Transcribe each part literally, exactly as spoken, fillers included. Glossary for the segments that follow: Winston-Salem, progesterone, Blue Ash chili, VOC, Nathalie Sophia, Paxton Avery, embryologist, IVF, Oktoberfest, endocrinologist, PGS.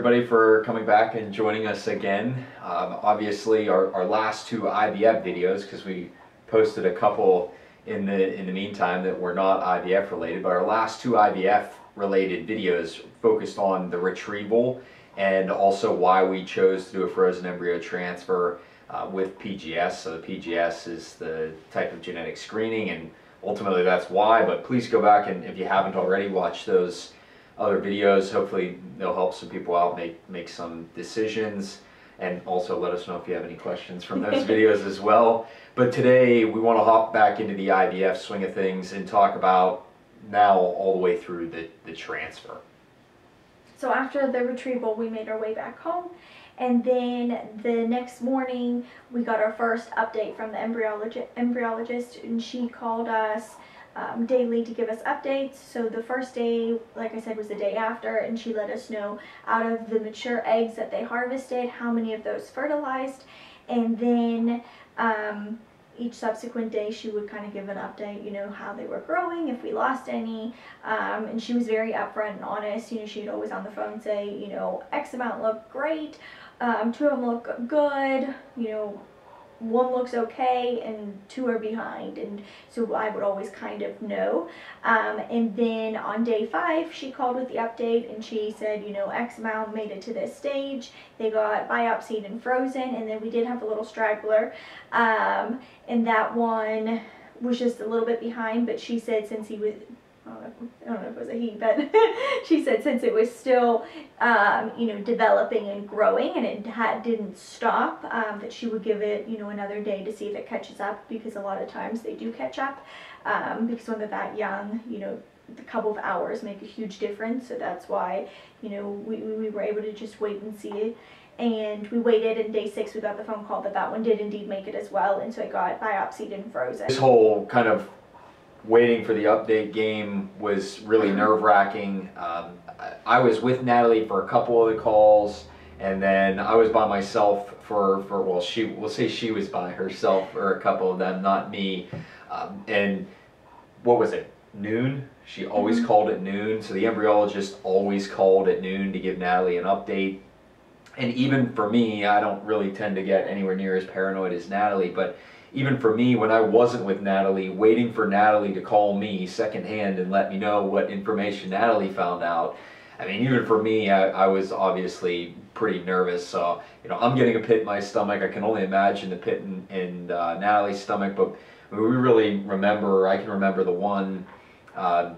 everybody for coming back and joining us again. Um, obviously our, our last two I V F videos, because we posted a couple in the in the meantime that were not I V F related, but our last two I V F related videos focused on the retrieval and also why we chose to do a frozen embryo transfer uh, with P G S. So the P G S is the type of genetic screening, and ultimately that's why, but please go back and, if you haven't already, watch those other videos. Hopefully they'll help some people out, make, make some decisions, and also let us know if you have any questions from those videos as well. But today we want to hop back into the I V F swing of things and talk about now all the way through the, the transfer. So after the retrieval, we made our way back home, and then the next morning we got our first update from the embryologist, embryologist and she called us um, daily to give us updates. So the first day, like I said, was the day after, and she let us know out of the mature eggs that they harvested, how many of those fertilized, and then um, each subsequent day she would kind of give an update, you know, how they were growing, if we lost any, um, and she was very upfront and honest. You know, she'd always on the phone say, you know, X amount look great, um, two of them look good, you know, one looks okay, and two are behind, and so I would always kind of know. Um, and then on day five, she called with the update, and she said, you know, X amount made it to this stage. They got biopsied and frozen, and then we did have a little straggler, um, and that one was just a little bit behind, but she said since he was, I don't know if, I don't know if it was a he, but she said since it was still, um, you know, developing and growing, and it had, didn't stop, um, that she would give it, you know, another day to see if it catches up, because a lot of times they do catch up, um, because when they're that young, you know, a couple of hours make a huge difference. So that's why, you know, we, we were able to just wait and see. And we waited, and day six we got the phone call that that one did indeed make it as well, and so it got biopsied and frozen. This whole kind of waiting for the update game was really nerve-wracking. Um, I was with Nathalie for a couple of the calls, and then I was by myself for, for well, she, we'll say she was by herself for a couple of them, not me. Um, and what was it, noon? She always mm-hmm. called at noon, so the embryologist always called at noon to give Nathalie an update. And even for me, I don't really tend to get anywhere near as paranoid as Nathalie, but even for me, when I wasn't with Nathalie, waiting for Nathalie to call me secondhand and let me know what information Nathalie found out, I mean, even for me, I, I was obviously pretty nervous. So, you know, I'm getting a pit in my stomach. I can only imagine the pit in, in uh, Nathalie's stomach, but we really remember, I can remember the one uh,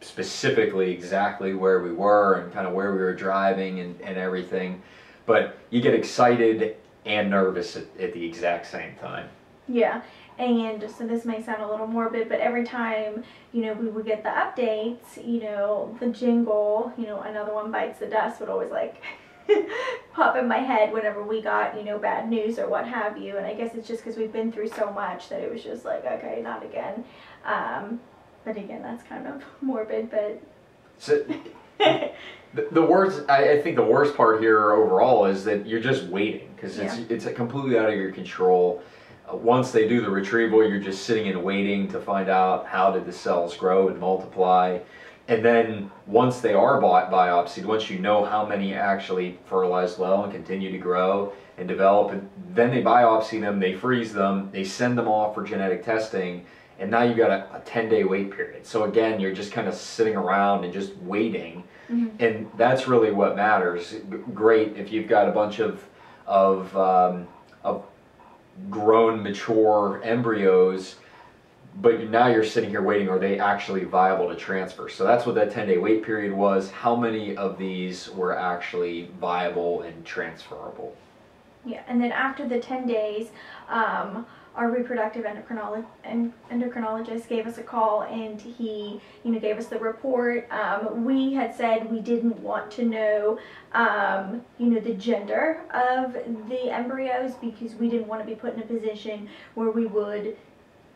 specifically exactly where we were and kind of where we were driving and, and everything. But you get excited and nervous at, at the exact same time. Yeah, and so this may sound a little morbid, but every time, you know, we would get the updates, you know, the jingle, you know, another one bites the dust would always like pop in my head whenever we got, you know, bad news or what have you. And I guess it's just because we've been through so much that it was just like, okay, not again. Um, but again, that's kind of morbid, but... So, the, the worst, I, I think the worst part here overall is that you're just waiting, because it's, yeah. it's completely out of your control. Once they do the retrieval, you're just sitting and waiting to find out how did the cells grow and multiply. And then once they are bi biopsied, once you know how many actually fertilized well and continue to grow and develop, and then they biopsy them, they freeze them, they send them off for genetic testing, and now you've got a ten-day wait period. So again, you're just kind of sitting around and just waiting, mm-hmm. and that's really what matters. Great if you've got a bunch of, of, um, of grown mature embryos, but now you're sitting here waiting, are they actually viable to transfer? So that's what that ten-day wait period was. How many of these were actually viable and transferable? Yeah, and then after the ten days, um, our reproductive endocrinolog endocrinologist gave us a call, and he, you know, gave us the report. Um, we had said we didn't want to know, um, you know, the gender of the embryos, because we didn't want to be put in a position where we would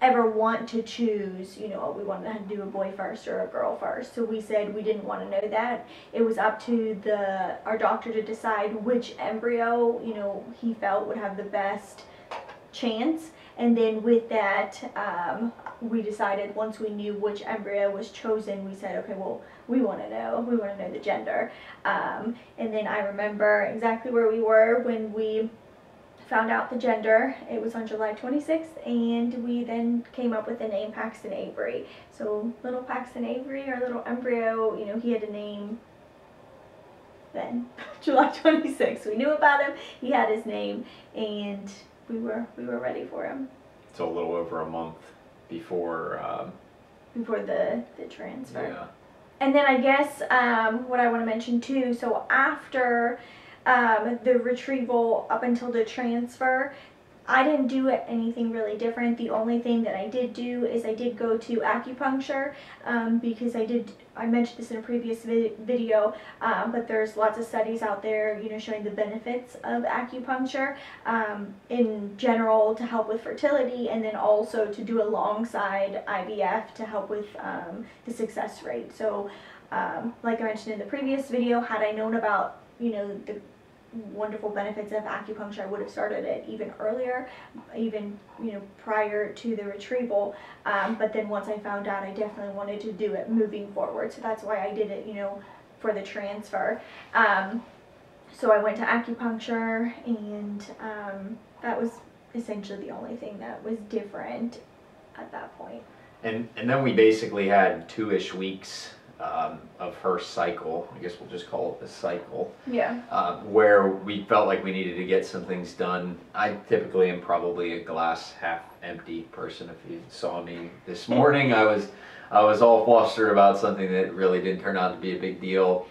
ever want to choose, you know, we wanted to do a boy first or a girl first. So we said we didn't want to know that. It was up to the our doctor to decide which embryo, you know, he felt would have the best chance. And then with that, um, we decided once we knew which embryo was chosen, we said, okay, well, we want to know. We want to know the gender. Um, and then I remember exactly where we were when we found out the gender. It was on July twenty-sixth, and we then came up with the name Paxton Avery. So little Paxton Avery, our little embryo, you know, he had a name then. July twenty-sixth, we knew about him, he had his name, and we were we were ready for him. So a little over a month before um, before the the transfer. Yeah. And then I guess um, what I want to mention too, so after um, the retrieval up until the transfer, I didn't do anything really different. The only thing that I did do is I did go to acupuncture, um, because I did, I mentioned this in a previous vi video, um, but there's lots of studies out there, you know, showing the benefits of acupuncture um, in general to help with fertility, and then also to do alongside I V F to help with um, the success rate. So, um, like I mentioned in the previous video, had I known about, you know, the wonderful benefits of acupuncture, I would have started it even earlier, even, you know, prior to the retrieval, um, but then once I found out, I definitely wanted to do it moving forward, so that's why I did it, you know, for the transfer. Um, so I went to acupuncture, and um, that was essentially the only thing that was different at that point. And, and then we basically had two-ish weeks Um, of her cycle, I guess we'll just call it the cycle, yeah, uh, where we felt like we needed to get some things done. I typically am probably a glass half empty person. If you saw me this morning, I was I was all flustered about something that really didn't turn out to be a big deal,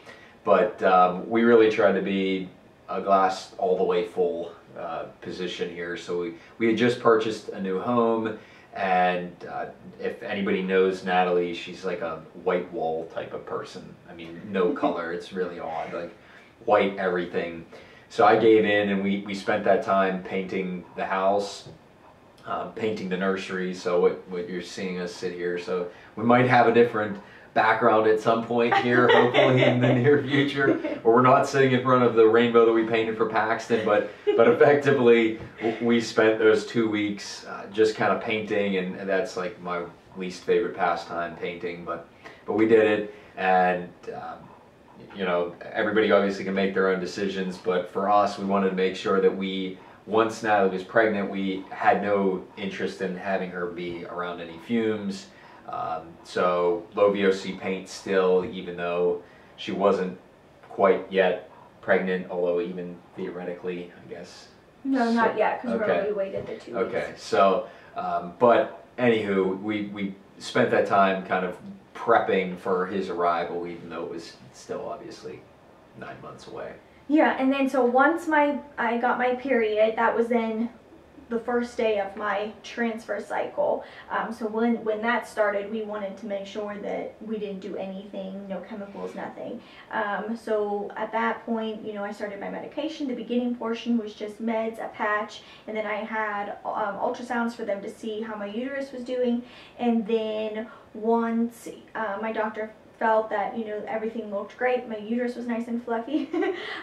but um, we really tried to be a glass all the way full uh, position here. So we, we had just purchased a new home. And uh, if anybody knows Nathalie, she's like a white wall type of person. I mean, no color. It's really odd, like white everything. So I gave in, and we, we spent that time painting the house, uh, painting the nursery. So what, what you're seeing us sit here. So we might have a different background at some point here, hopefully in the near future, where we're not sitting in front of the rainbow that we painted for Paxton, but but effectively we spent those two weeks uh, just kind of painting, and, and that's like my least favorite pastime, painting, but but we did it, and um, you know, everybody obviously can make their own decisions, but for us, we wanted to make sure that we, once Nathalie was pregnant, we had no interest in having her be around any fumes. Um, so low V O C paint still, even though she wasn't quite yet pregnant, although even theoretically, I guess. No, so, not yet, because okay. we waited the two okay. weeks. Okay, so, um, but anywho, we, we spent that time kind of prepping for his arrival, even though it was still obviously nine months away. Yeah, and then so once my I got my period, that was then the first day of my transfer cycle. Um, so when, when that started, we wanted to make sure that we didn't do anything, no chemicals, nothing. Um, so at that point, you know, I started my medication. The beginning portion was just meds, a patch, and then I had um, ultrasounds for them to see how my uterus was doing. And then once uh, my doctor felt that, you know, everything looked great, my uterus was nice and fluffy,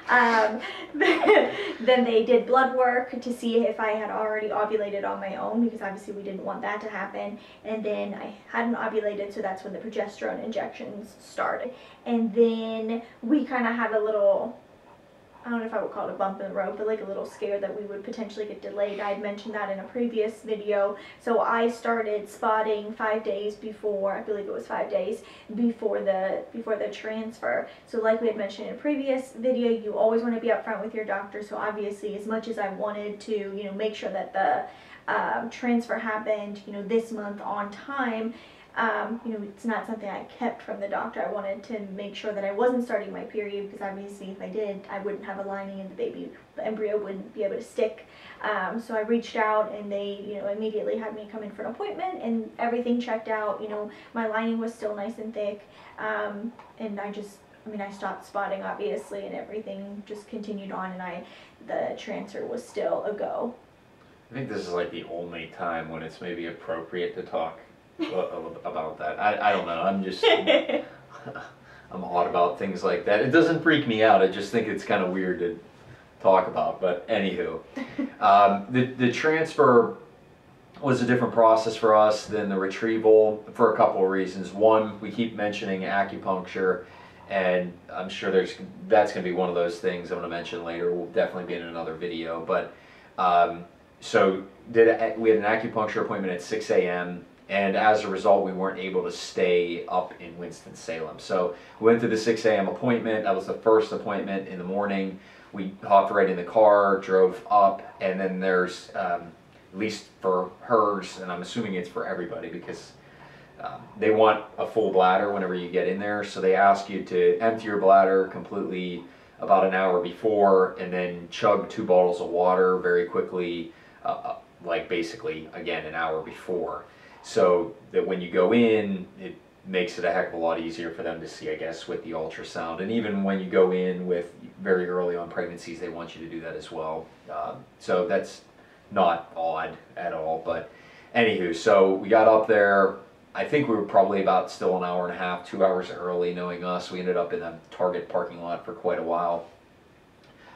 um, then they did blood work to see if I had already ovulated on my own, because obviously we didn't want that to happen, and then I hadn't ovulated, so that's when the progesterone injections started. And then we kind of had a little, I don't know if I would call it a bump in the road, but like a little scare that we would potentially get delayed. I had mentioned that in a previous video. So I started spotting five days before, I believe it was five days before the before the transfer. So like we had mentioned in a previous video, you always want to be upfront with your doctor. So obviously, as much as I wanted to, you know, make sure that the um, transfer happened, you know, this month on time, Um, you know, it's not something I kept from the doctor. I wanted to make sure that I wasn't starting my period, because obviously if I did, I wouldn't have a lining and the baby, the embryo wouldn't be able to stick. Um, so I reached out, and they, you know, immediately had me come in for an appointment, and everything checked out. You know, my lining was still nice and thick, um, and I just, I mean, I stopped spotting, obviously, and everything just continued on, and I, the transfer was still a go. I think this is like the only time when it's maybe appropriate to talk about that. I, I don't know, I'm just, I'm odd about things like that. It doesn't freak me out, I just think it's kind of weird to talk about, but anywho. Um, the, the transfer was a different process for us than the retrieval for a couple of reasons. One, we keep mentioning acupuncture, and I'm sure there's that's going to be one of those things I'm going to mention later. We'll definitely be in another video. But um, so did a, we had an acupuncture appointment at six A M and as a result, we weren't able to stay up in Winston-Salem. So we went to the six A M appointment. That was the first appointment in the morning. We hopped right in the car, drove up, and then there's, um, at least for hers, and I'm assuming it's for everybody because um, they want a full bladder whenever you get in there. So they ask you to empty your bladder completely about an hour before and then chug two bottles of water very quickly, uh, like basically, again, an hour before. So that when you go in, it makes it a heck of a lot easier for them to see, I guess, with the ultrasound. And even when you go in with very early on pregnancies, they want you to do that as well. Um, so that's not odd at all. But anywho, so we got up there. I think we were probably about still an hour and a half, two hours early, knowing us. We ended up in a Target parking lot for quite a while.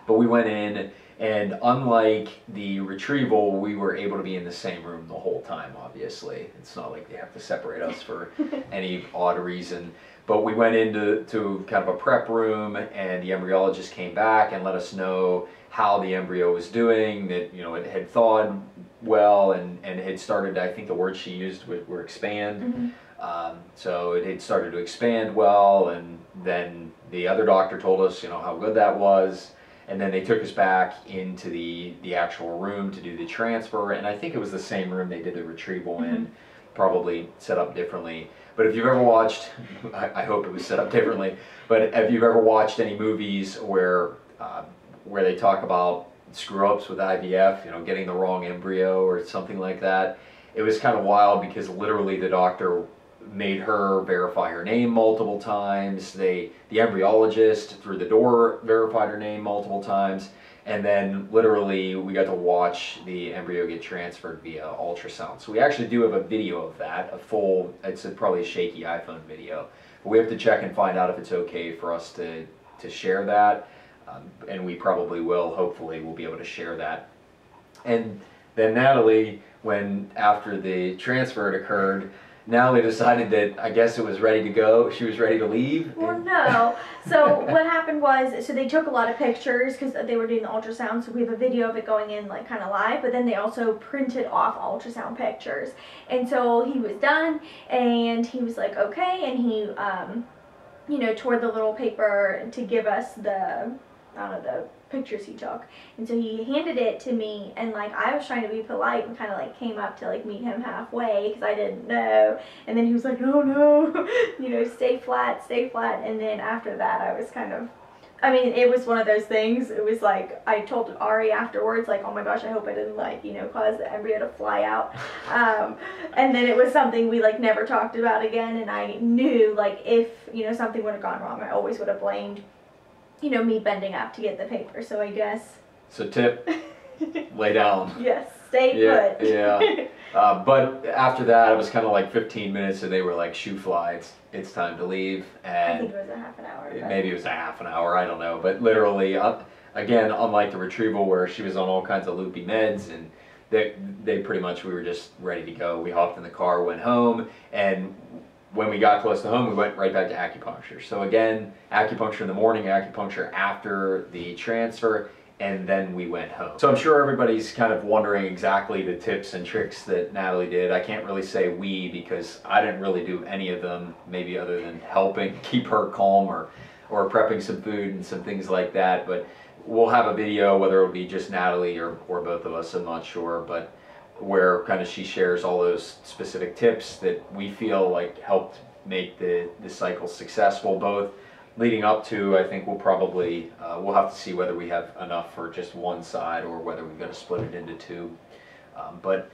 But we went in, and unlike the retrieval, we were able to be in the same room the whole time, obviously. It's not like they have to separate us for any odd reason. But we went into to kind of a prep room, and the embryologist came back and let us know how the embryo was doing, that, you know, it had thawed well and, and had started, I think the word she used were, were expand. Mm-hmm. Um, so it had started to expand well, and then the other doctor told us, you know, how good that was. And then they took us back into the, the actual room to do the transfer. And I think it was the same room they did the retrieval mm-hmm. in, probably set up differently. But if you've ever watched, I, I hope it was set up differently, but if you've ever watched any movies where, uh, where they talk about screw-ups with I V F, you know, getting the wrong embryo or something like that, it was kind of wild because literally the doctor made her verify her name multiple times. They, the embryologist through the door verified her name multiple times. And then literally we got to watch the embryo get transferred via ultrasound. So we actually do have a video of that, a full, it's a, probably a shaky iPhone video. But we have to check and find out if it's okay for us to, to share that. Um, and we probably will, hopefully, we'll be able to share that. And then Nathalie, when after the transfer had occurred, Nathalie decided that I guess it was ready to go. She was ready to leave. Well, no. So what happened was, so they took a lot of pictures because they were doing the ultrasound. So we have a video of it going in, like, kind of live. But then they also printed off ultrasound pictures. And so he was done, and he was like, okay. And he, um, you know, tore the little paper to give us the, I don't know, the pictures he took. And so he handed it to me, and like I was trying to be polite and kind of like came up to like meet him halfway because I didn't know. And then he was like, oh no, you know, stay flat, stay flat. And then after that I was kind of, I mean, it was one of those things. It was like, I told Ari afterwards, like, oh my gosh, I hope I didn't, like, you know, cause the embryo to fly out. Um, and then it was something we, like, never talked about again. And I knew, like, if, you know, something would have gone wrong, I always would have blamed, you know, me bending up to get the paper. So I guess. So tip, lay down. Yes, stay yeah, put. Yeah. Uh, but after that, it was kind of like fifteen minutes, and they were like, shoe fly, it's, it's time to leave. And I think it was a half an hour. But maybe it was a half an hour, I don't know. But literally, uh, again, unlike the retrieval where she was on all kinds of loopy meds, and they, they pretty much, we were just ready to go. We hopped in the car, went home, and when we got close to home, we went right back to acupuncture. So again, acupuncture in the morning, acupuncture after the transfer, and then we went home. So I'm sure everybody's kind of wondering exactly the tips and tricks that Nathalie did. I can't really say we because I didn't really do any of them, maybe other than helping keep her calm or, or prepping some food and some things like that. But we'll have a video, whether it'll be just Nathalie or, or both of us, I'm not sure. But where kind of she shares all those specific tips that we feel like helped make the, the cycle successful, both leading up to, I think we'll probably, uh, we'll have to see whether we have enough for just one side or whether we've got to split it into two. Um, but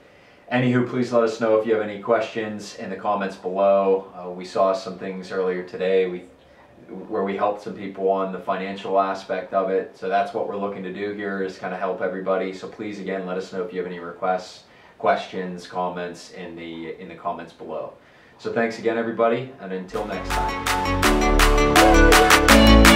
anywho, please let us know if you have any questions in the comments below. Uh, we saw some things earlier today we, where we helped some people on the financial aspect of it. So that's what we're looking to do here, is kind of help everybody. So please, again, let us know if you have any requests, questions, comments in the in the comments below. So thanks again, everybody, and until next time.